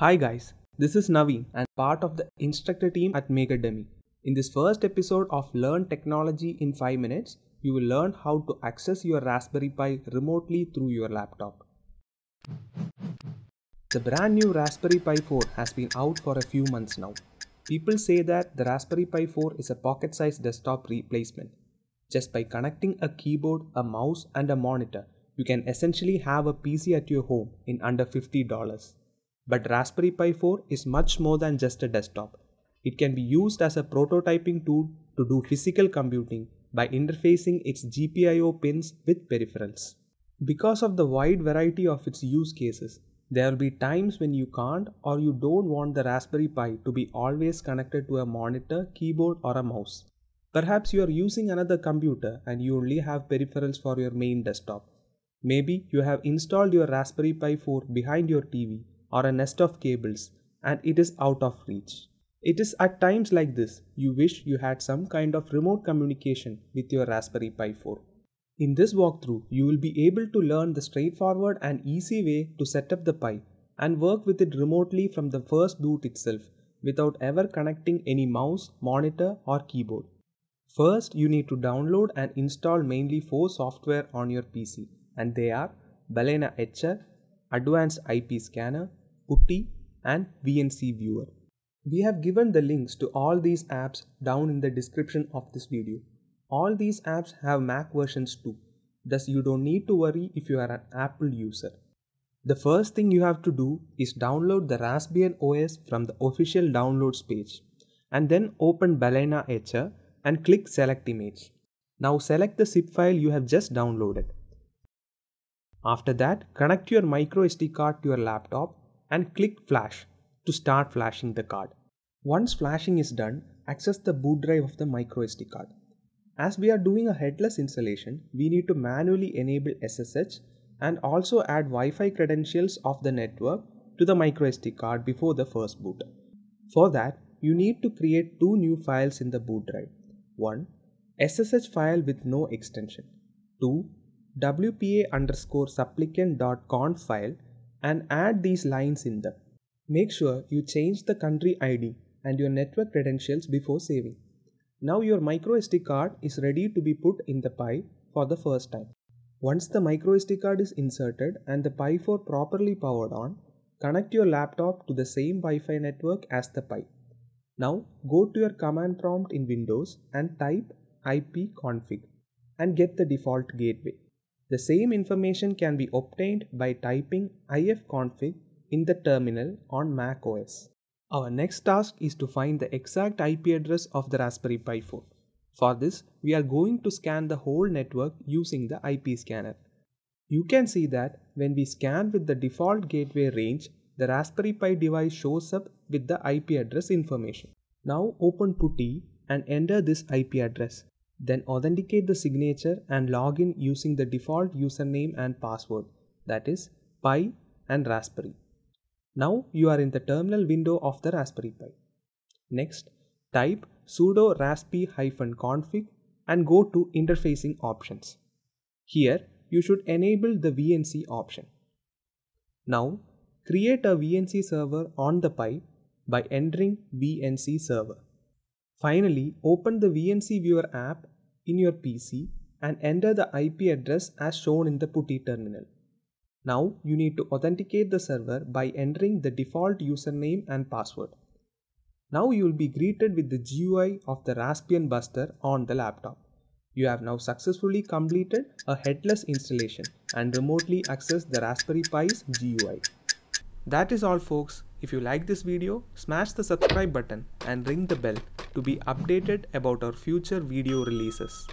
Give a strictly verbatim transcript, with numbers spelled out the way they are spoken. Hi guys, this is Naveen and part of the instructor team at MakerDemy. In this first episode of Learn Technology in five minutes, you will learn how to access your Raspberry Pi remotely through your laptop. The brand new Raspberry Pi four has been out for a few months now. People say that the Raspberry Pi four is a pocket-sized desktop replacement. Just by connecting a keyboard, a mouse and a monitor, you can essentially have a P C at your home in under fifty dollars. But Raspberry Pi four is much more than just a desktop. It can be used as a prototyping tool to do physical computing by interfacing its G P I O pins with peripherals. Because of the wide variety of its use cases, there will be times when you can't or you don't want the Raspberry Pi to be always connected to a monitor, keyboard or a mouse. Perhaps you are using another computer and you only have peripherals for your main desktop. Maybe you have installed your Raspberry Pi four behind your T V or a nest of cables and it is out of reach. It is at times like this you wish you had some kind of remote communication with your Raspberry Pi four. In this walkthrough, you will be able to learn the straightforward and easy way to set up the Pi and work with it remotely from the first boot itself without ever connecting any mouse, monitor or keyboard. First, you need to download and install mainly four software on your P C and they are Balena Etcher, Advanced I P Scanner, PuTTY and V N C Viewer. We have given the links to all these apps down in the description of this video. All these apps have Mac versions too, thus you don't need to worry if you are an Apple user. The first thing you have to do is download the Raspbian O S from the official downloads page and then open Balena Etcher and click select image. Now select the zip file you have just downloaded. After that, connect your microSD card to your laptop and click flash to start flashing the card. Once flashing is done, access the boot drive of the microSD card. As we are doing a headless installation, we need to manually enable S S H and also add Wi-Fi credentials of the network to the microSD card before the first boot. For that, you need to create two new files in the boot drive. one. S S H file with no extension. two. W P A underscore supplicant dot conf file and add these lines in them. Make sure you change the country I D and your network credentials before saving. Now your microSD card is ready to be put in the Pi for the first time. Once the microSD card is inserted and the Pi four properly powered on, connect your laptop to the same Wi-Fi network as the Pi. Now go to your command prompt in Windows and type ipconfig and get the default gateway. The same information can be obtained by typing ifconfig in the terminal on macOS. Our next task is to find the exact I P address of the Raspberry Pi four. For this, we are going to scan the whole network using the I P scanner. You can see that when we scan with the default gateway range, the Raspberry Pi device shows up with the I P address information. Now open PuTTY and enter this I P address. Then authenticate the signature and log in using the default username and password, that is Pi and Raspberry. Now you are in the terminal window of the Raspberry Pi. Next, type sudo raspi-config and go to interfacing options. Here you should enable the V N C option. Now create a V N C server on the Pi by entering V N C server. Finally, open the V N C Viewer app in your P C and enter the I P address as shown in the PuTTY terminal. Now you need to authenticate the server by entering the default username and password. Now you will be greeted with the G U I of the Raspbian Buster on the laptop. You have now successfully completed a headless installation and remotely accessed the Raspberry Pi's G U I. That is all folks. If you like this video, smash the subscribe button and ring the bell to be updated about our future video releases.